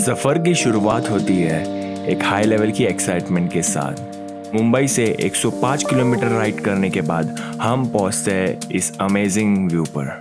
सफर की शुरुआत होती है एक हाई लेवल की एक्साइटमेंट के साथ। मुंबई से 105 किलोमीटर राइड करने के बाद हम पहुंचते हैं इस अमेजिंग व्यू पर।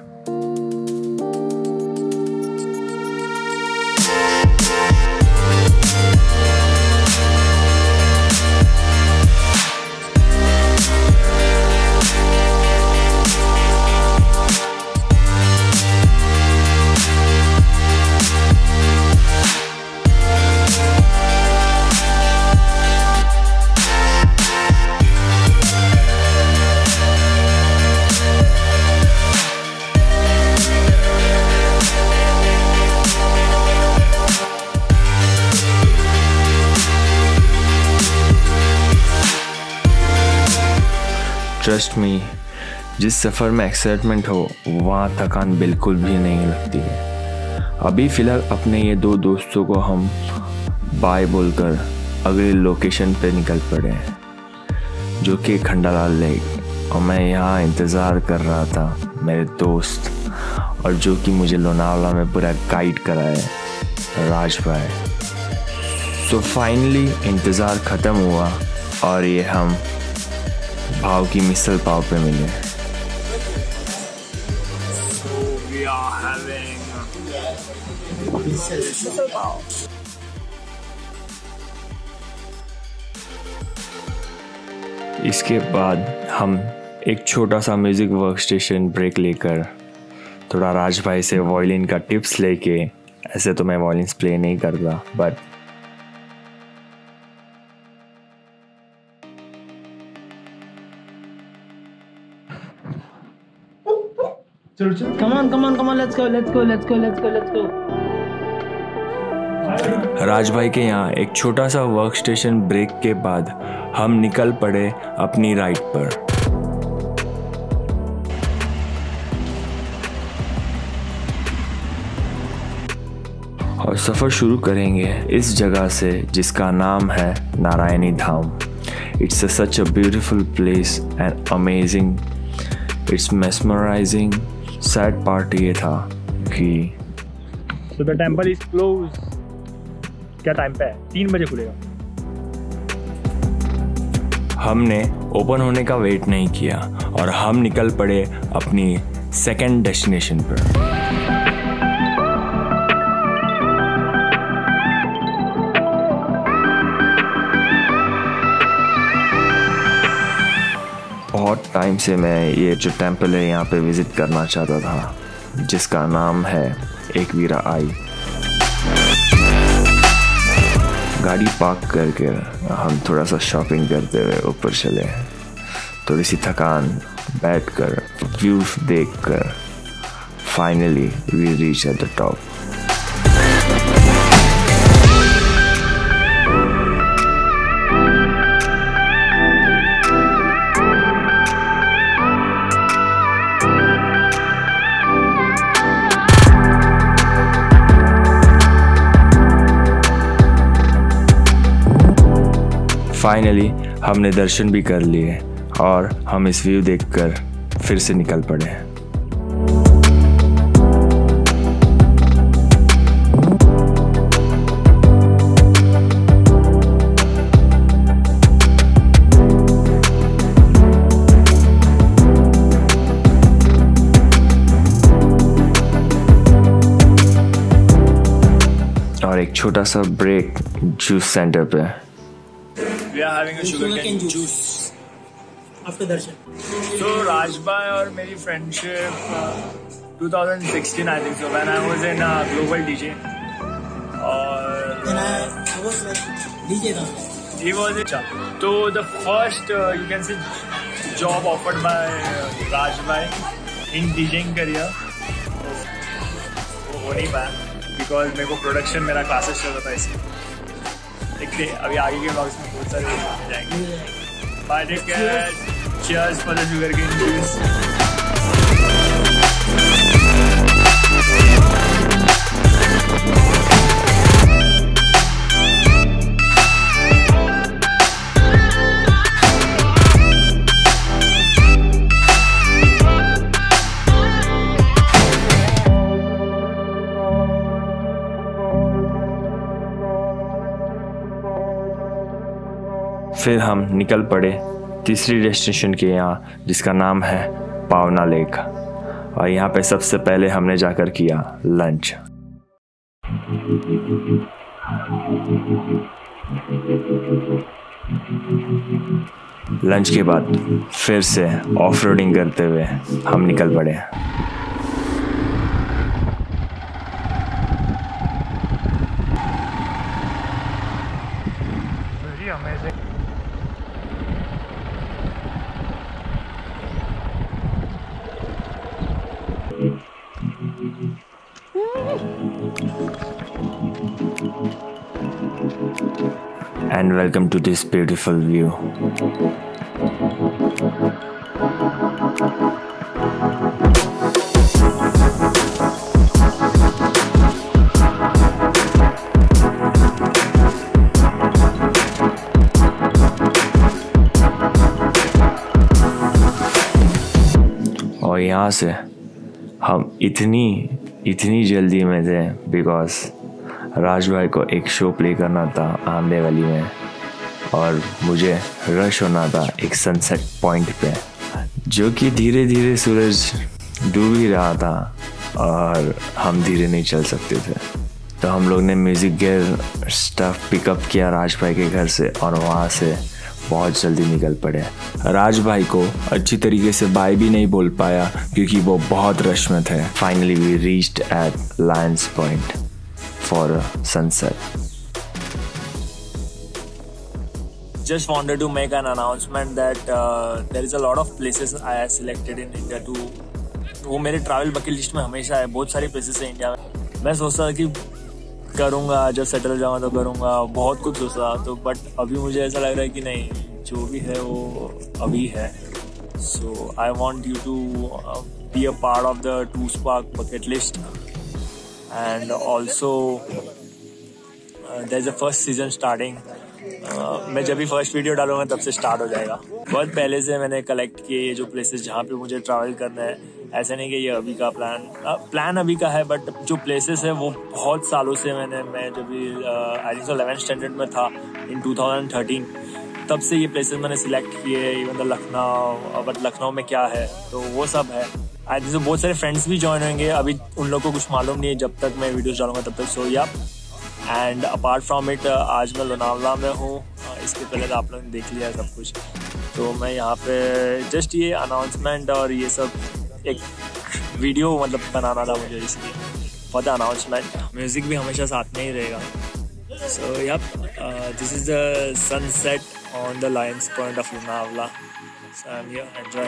Trust me, जिस सफ़र में एक्साइटमेंट हो वहाँ थकान बिल्कुल भी नहीं लगती है। अभी फ़िलहाल अपने ये दो दोस्तों को हम बाय बोलकर अगले लोकेशन पे निकल पड़े हैं जो कि खंडाला लेक, और मैं यहाँ इंतज़ार कर रहा था मेरे दोस्त और जो कि मुझे लोनावला में पूरा गाइड कराए राज भाई। तो फाइनली इंतज़ार ख़त्म हुआ और ये हम भाव की मिसल पाव पे मिले। इसके बाद हम एक छोटा सा म्यूजिक वर्क स्टेशन ब्रेक लेकर थोड़ा राज भाई से वायलिन का टिप्स लेके, ऐसे तो मैं वायलिन प्ले नहीं करता but come on, let's go। Raj भाई के यहाँ एक छोटा सा वर्क स्टेशन ब्रेक के बाद हम निकल पड़े अपनी राइड पर। और सफ़र शुरू करेंगे इस जगह से जिसका नाम है Narayani Dham. It's such a beautiful place and amazing, it's mesmerising. Sad part ये था कि द टेम्पल इज क्लोज। क्या टाइम पे है? 3 बजे खुलेगा। हमने ओपन होने का वेट नहीं किया और हम निकल पड़े अपनी सेकेंड डेस्टिनेशन पर। बहुत टाइम से मैं ये जो टेम्पल है यहाँ पे विज़िट करना चाहता था जिसका नाम है एक वीराई। गाड़ी पार्क करके हम थोड़ा सा शॉपिंग करते हुए ऊपर चले। थोड़ी सी थकान बैठकर व्यू देखकर finally we reach at the top. Finally हमने दर्शन भी कर लिए और हम इस व्यू देखकर फिर से निकल पड़े। और एक छोटा सा ब्रेक जूस सेंटर पे। We are having a sugarcane juice after darshan. So Raj Bhai aur meri friendship 2016 I think so, when I was in global DJ and I was like DJ guy. He was a so the first you can say job offered by Raj Bhai in DJing career wo nahi bad because मेरे को production मेरा classes चल रहा था इसलिए। देखते अभी आगे के ब्लॉग्स में बहुत सारे हो जाएंगे। Bye, take care, cheers for the sugarcane juice. फिर हम निकल पड़े तीसरी डेस्टिनेशन के यहाँ जिसका नाम है पावना लेक। और यहाँ पे सबसे पहले हमने जाकर किया लंच। लंच के बाद फिर से ऑफ रोडिंग करते हुए हम निकल पड़े। And welcome to this beautiful view. और यहाँ से हम इतनी जल्दी में थे बिकॉज राज भाई को एक शो प्ले करना था आम्बेवली में और मुझे रश होना था एक सनसेट पॉइंट पे, जो कि धीरे धीरे सूरज डूब ही रहा था और हम धीरे नहीं चल सकते थे। तो हम लोग ने म्यूज़िक गियर स्टफ पिकअप किया राज भाई के घर से और वहाँ से बहुत जल्दी निकल पड़े। राज भाई को अच्छी तरीके से बाय भी नहीं बोल पाया क्योंकि वो बहुत रश में थे। Finally we reached at Lions Point for sunset. Just wanted to make an announcement that there is a lot of places I have selected in India to. वो मेरे travel bucket list में हमेशा है, बहुत सारी places है India में। मैं सोचता था कि करूँगा जब सेटल जाऊँगा तो करूँगा, बहुत कुछ सोचा तो, but अभी मुझे ऐसा लग रहा है कि नहीं, जो भी है वो अभी है। So I want you to be a part of the Two Spark bucket list. And also there's a first season starting. मैं जब भी फर्स्ट वीडियो डालूंगा तब से स्टार्ट हो जाएगा। बहुत पहले से मैंने कलेक्ट किए ये जो प्लेसेस जहाँ पे मुझे ट्रैवल करना है। ऐसा नहीं कि ये अभी का प्लान अभी का है, बट जो प्लेसेस है वो बहुत सालों से मैं जब भी आई थिंक 11th स्टैंडर्ड में था इन 2013, तब से ये प्लेसेस मैंने सिलेक्ट किए। Even the Lucknow, but Lucknow में क्या है तो वो सब है। आज तो बहुत सारे फ्रेंड्स भी ज्वाइन होंगे, अभी उन लोगों को कुछ मालूम नहीं है जब तक मैं वीडियोस डालूंगा तब तक। सो या एंड अपार्ट फ्रॉम इट आज मैं लोनावला में हूँ, इसके पहले तो आप लोगों ने देख लिया सब कुछ। तो मैं यहाँ पे जस्ट ये अनाउंसमेंट और ये सब एक वीडियो मतलब बनाना था मुझे, इसलिए फॉर द अनाउंसमेंट। म्यूज़िक भी हमेशा साथ में ही रहेगा। So yeah this is the sunset on the Lion's Point of Lonavala. So I'm here, enjoy.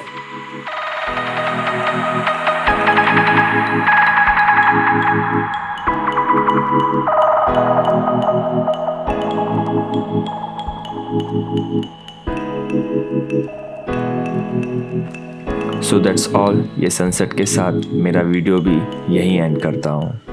So that's all. ये sunset के साथ मेरा वीडियो भी यहीं end करता हूँ।